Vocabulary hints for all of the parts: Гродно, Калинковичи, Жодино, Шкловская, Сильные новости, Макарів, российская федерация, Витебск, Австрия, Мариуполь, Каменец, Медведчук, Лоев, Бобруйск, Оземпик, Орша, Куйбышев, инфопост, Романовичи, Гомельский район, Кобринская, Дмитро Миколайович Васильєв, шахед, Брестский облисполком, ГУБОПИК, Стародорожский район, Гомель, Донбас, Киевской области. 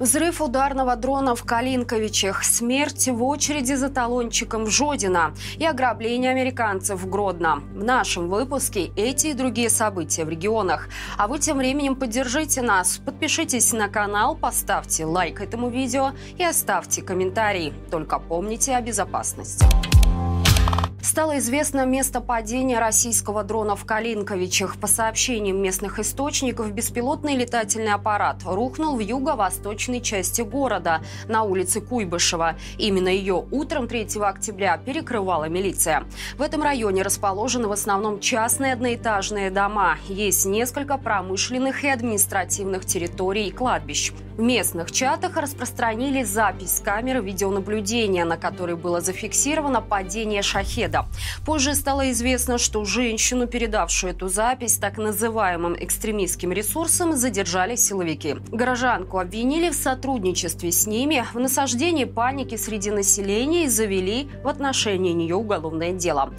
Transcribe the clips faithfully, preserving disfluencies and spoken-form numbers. Взрыв ударного дрона в Калинковичах, смерть в очереди за талончиком в Жодино и ограбление американцев в Гродно. В нашем выпуске эти и другие события в регионах. А вы тем временем поддержите нас, подпишитесь на канал, поставьте лайк этому видео и оставьте комментарий. Только помните о безопасности. Стало известно место падения российского дрона в Калинковичах. По сообщениям местных источников, беспилотный летательный аппарат рухнул в юго-восточной части города, на улице Куйбышева. Именно ее утром третьего октября перекрывала милиция. В этом районе расположены в основном частные одноэтажные дома. Есть несколько промышленных и административных территорий и кладбищ. В местных чатах распространили запись камеры видеонаблюдения, на которой было зафиксировано падение шахеда. Позже стало известно, что женщину, передавшую эту запись так называемым экстремистским ресурсам, задержали силовики. Горожанку обвинили в сотрудничестве с ними, в насаждении паники среди населения и завели в отношении нее уголовное дело.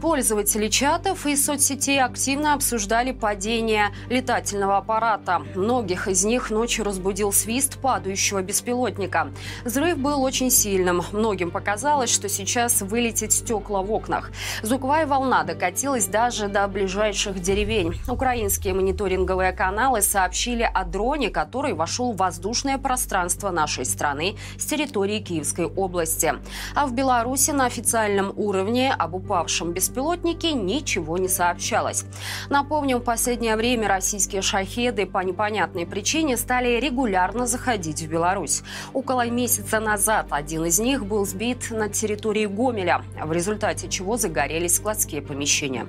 Пользователи чатов и соцсетей активно обсуждали падение летательного аппарата. Многих из них ночью разбудил свист падающего беспилотника. Взрыв был очень сильным. Многим показалось, что сейчас вылетят стекла в окнах. Звуковая волна докатилась даже до ближайших деревень. Украинские мониторинговые каналы сообщили о дроне, который вошел в воздушное пространство нашей страны с территории Киевской области. А в Беларуси на официальном уровне об упавшем беспилотнике беспилотники ничего не сообщалось. Напомним, в последнее время российские шахеды по непонятной причине стали регулярно заходить в Беларусь. Около месяца назад один из них был сбит на территории Гомеля, в результате чего загорелись складские помещения.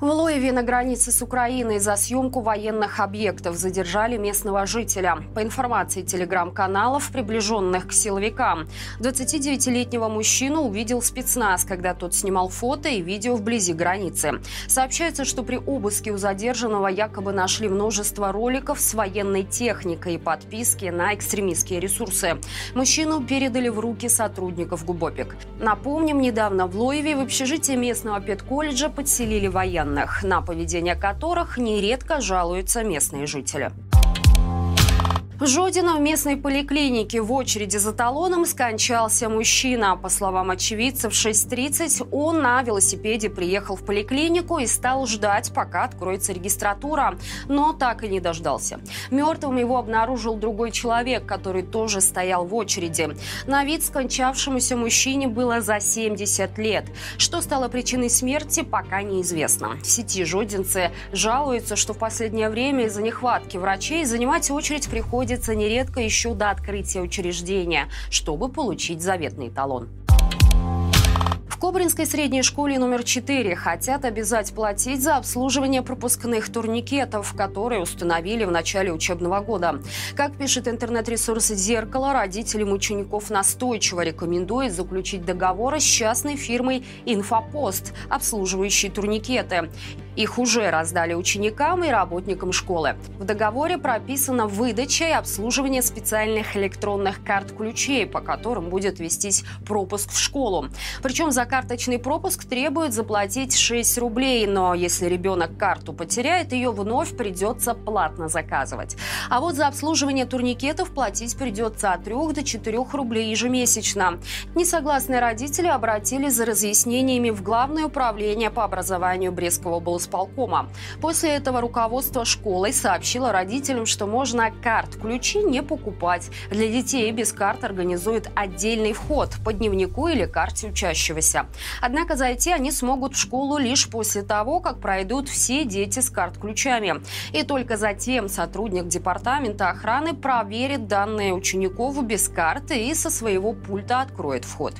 В Лоеве на границе с Украиной за съемку военных объектов задержали местного жителя. По информации телеграм-каналов, приближенных к силовикам, двадцатидевятилетнего мужчину увидел спецназ, когда тот снимал фото и видео вблизи границы. Сообщается, что при обыске у задержанного якобы нашли множество роликов с военной техникой и подписки на экстремистские ресурсы. Мужчину передали в руки сотрудников ГУБОПИК. Напомним, недавно в Лоеве в общежитии местного педколледжа подселили военных, на поведение которых нередко жалуются местные жители. В Жодино в местной поликлинике в очереди за талоном скончался мужчина. По словам очевидцев, в шесть тридцать он на велосипеде приехал в поликлинику и стал ждать, пока откроется регистратура, но так и не дождался. Мертвым его обнаружил другой человек, который тоже стоял в очереди. На вид скончавшемуся мужчине было за семьдесят лет. Что стало причиной смерти, пока неизвестно. В сети жодинцы жалуются, что в последнее время из-за нехватки врачей занимать очередь приходится нередко еще до открытия учреждения, чтобы получить заветный талон. В Кобринской средней школе номер четыре хотят обязать платить за обслуживание пропускных турникетов, которые установили в начале учебного года. Как пишет интернет-ресурс «Зеркало», родителям учеников настойчиво рекомендуют заключить договоры с частной фирмой «Инфопост», обслуживающей турникеты. Их уже раздали ученикам и работникам школы. В договоре прописана выдача и обслуживание специальных электронных карт-ключей, по которым будет вестись пропуск в школу. Причем за карточный пропуск требует заплатить шесть рублей, но если ребенок карту потеряет, ее вновь придется платно заказывать. А вот за обслуживание турникетов платить придется от трёх до четырёх рублей ежемесячно. Несогласные родители обратились за разъяснениями в Главное управление по образованию Брестского облисполкома. После этого руководство школы сообщило родителям, что можно карт-ключи не покупать. Для детей без карт организуют отдельный вход по дневнику или карте учащегося. Однако зайти они смогут в школу лишь после того, как пройдут все дети с карт-ключами. И только затем сотрудник департамента охраны проверит данные учеников без карты и со своего пульта откроет вход.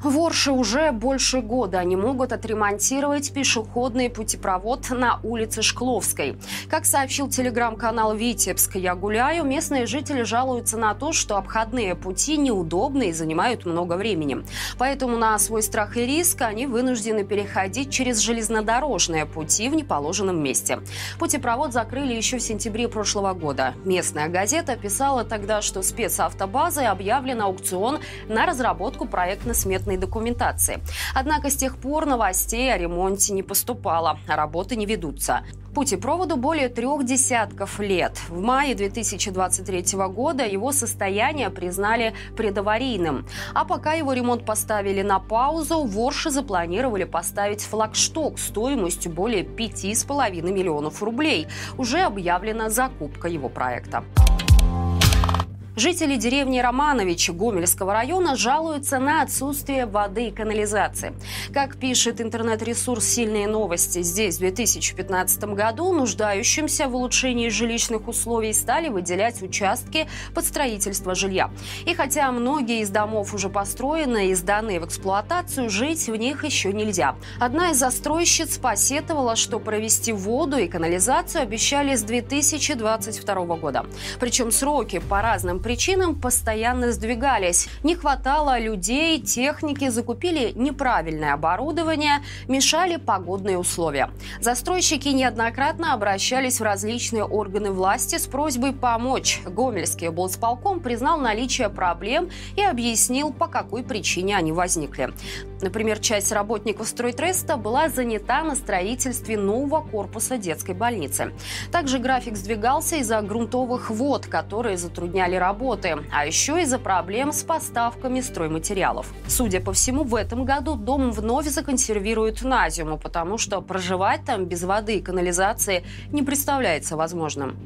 В Орше уже больше года не могут отремонтировать пешеходный путепровод на улице Шкловской. Как сообщил телеграм-канал «Витебск, я гуляю», местные жители жалуются на то, что обходные пути неудобны и занимают много времени. Поэтому на свой страх и риск они вынуждены переходить через железнодорожные пути в неположенном месте. Путепровод закрыли еще в сентябре прошлого года. Местная газета писала тогда, что спецавтобазой объявлен аукцион на разработку проектно-сметной документации. Однако с тех пор новостей о ремонте не поступало, а работы не ведутся. Путепроводу более трех десятков лет. В мае две тысячи двадцать третьего года его состояние признали предаварийным. А пока его ремонт поставили на паузу, в Орше запланировали поставить флагшток стоимостью более пяти с половиной миллионов рублей. Уже объявлена закупка его проекта. Жители деревни Романовичи Гомельского района жалуются на отсутствие воды и канализации. Как пишет интернет-ресурс «Сильные новости», здесь в две тысячи пятнадцатом году нуждающимся в улучшении жилищных условий стали выделять участки под строительство жилья. И хотя многие из домов уже построены и сданы в эксплуатацию, жить в них еще нельзя. Одна из застройщиц посетовала, что провести воду и канализацию обещали с две тысячи двадцать второго года. Причем сроки по разным причинам причинам постоянно сдвигались. Не хватало людей, техники, закупили неправильное оборудование, мешали погодные условия. Застройщики неоднократно обращались в различные органы власти с просьбой помочь. Гомельский облисполком признал наличие проблем и объяснил, по какой причине они возникли. Например, часть работников стройтреста была занята на строительстве нового корпуса детской больницы. Также график сдвигался из-за грунтовых вод, которые затрудняли работу. Работы, а еще из-за проблем с поставками стройматериалов. Судя по всему, в этом году дом вновь законсервируют на зиму, потому что проживать там без воды и канализации не представляется возможным.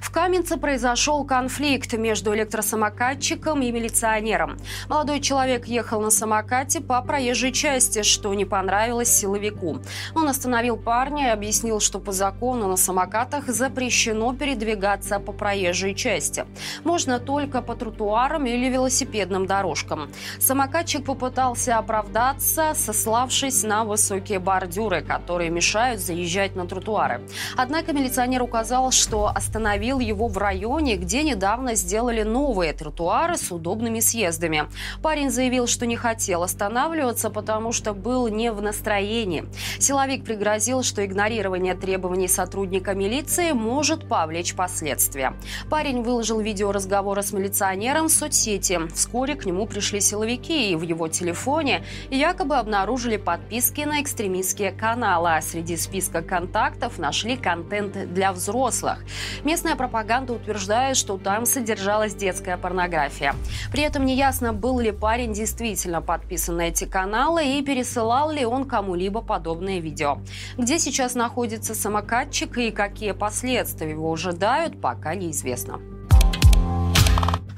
В Каменце произошел конфликт между электросамокатчиком и милиционером. Молодой человек ехал на самокате по проезжей части, что не понравилось силовику. Он остановил парня и объяснил, что по закону на самокатах запрещено передвигаться по проезжей части. Можно только по тротуарам или велосипедным дорожкам. Самокатчик попытался оправдаться, сославшись на высокие бордюры, которые мешают заезжать на тротуары. Однако милиционер указал, что остановил его в районе, где недавно сделали новые тротуары с удобными съездами. Парень заявил, что не хотел останавливаться, потому что был не в настроении. Силовик пригрозил, что игнорирование требований сотрудника милиции может повлечь последствия. Парень выложил видео разговора с милиционером в соцсети. Вскоре к нему пришли силовики, и в его телефоне якобы обнаружили подписки на экстремистские каналы, а среди списка контактов нашли контент для взрослых. Местная пропаганда утверждает, что там содержалась детская порнография. При этом неясно, был ли парень действительно подписан на эти каналы и пересылал ли он кому-либо подобные видео. Где сейчас находится самокатчик и какие последствия его ожидают, пока неизвестно.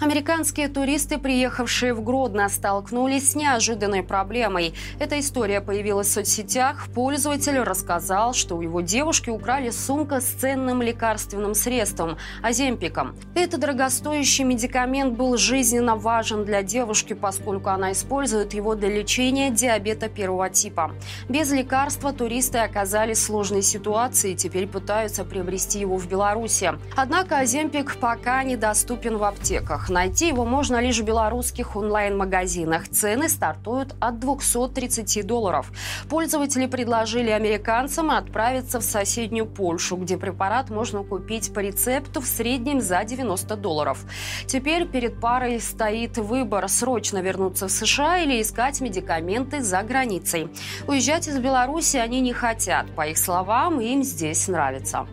Американские туристы, приехавшие в Гродно, столкнулись с неожиданной проблемой. Эта история появилась в соцсетях. Пользователь рассказал, что у его девушки украли сумку с ценным лекарственным средством – оземпиком. Этот дорогостоящий медикамент был жизненно важен для девушки, поскольку она использует его для лечения диабета первого типа. Без лекарства туристы оказались в сложной ситуации и теперь пытаются приобрести его в Беларуси. Однако оземпик пока недоступен в аптеках. Найти его можно лишь в белорусских онлайн-магазинах. Цены стартуют от двухсот тридцати долларов. Пользователи предложили американцам отправиться в соседнюю Польшу, где препарат можно купить по рецепту в среднем за девяносто долларов. Теперь перед парой стоит выбор – срочно вернуться в США или искать медикаменты за границей. Уезжать из Беларуси они не хотят. По их словам, им здесь нравится.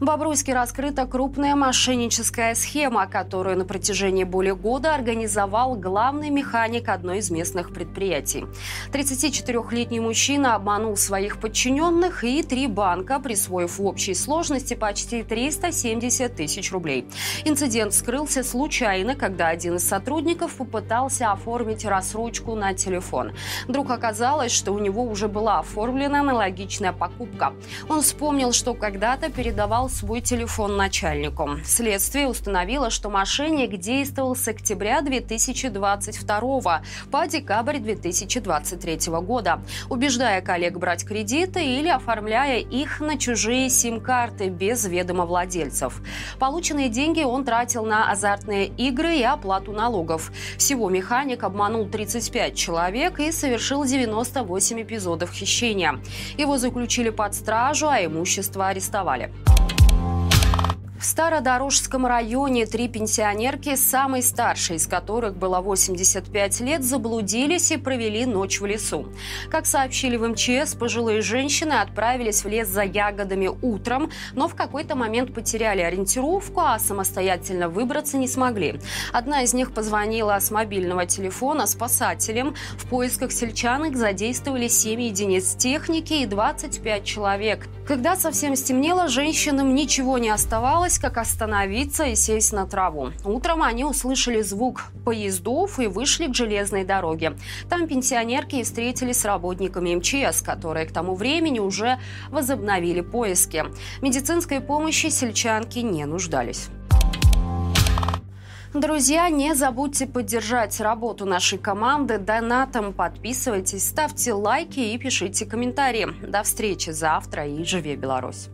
В Бобруйске раскрыта крупная мошенническая схема, которую на протяжении более года организовал главный механик одной из местных предприятий. тридцатичетырёхлетний мужчина обманул своих подчиненных и три банка, присвоив в общей сложности почти триста семьдесят тысяч рублей. Инцидент вскрылся случайно, когда один из сотрудников попытался оформить рассрочку на телефон. Вдруг оказалось, что у него уже была оформлена аналогичная покупка. Он вспомнил, что когда-то передавал свой телефон начальнику. Следствие установило, что мошенник действовал с октября две тысячи двадцать второго по декабрь две тысячи двадцать третьего года, убеждая коллег брать кредиты или оформляя их на чужие сим-карты без ведома владельцев. Полученные деньги он тратил на азартные игры и оплату налогов. Всего механик обманул тридцать пять человек и совершил девяносто восемь эпизодов хищения. Его заключили под стражу, а имущество арестовали. В Стародорожском районе три пенсионерки, самой старшей из которых было восемьдесят пять лет, заблудились и провели ночь в лесу. Как сообщили в эм че эс, пожилые женщины отправились в лес за ягодами утром, но в какой-то момент потеряли ориентировку, а самостоятельно выбраться не смогли. Одна из них позвонила с мобильного телефона спасателям. В поисках сельчан их задействовали семь единиц техники и двадцать пять человек. Когда совсем стемнело, женщинам ничего не оставалось, как остановиться и сесть на траву. Утром они услышали звук поездов и вышли к железной дороге. Там пенсионерки встретились с работниками эм че эс, которые к тому времени уже возобновили поиски. Медицинской помощи сельчанки не нуждались. Друзья, не забудьте поддержать работу нашей команды донатом. Подписывайтесь, ставьте лайки и пишите комментарии. До встречи завтра и живи Беларусь!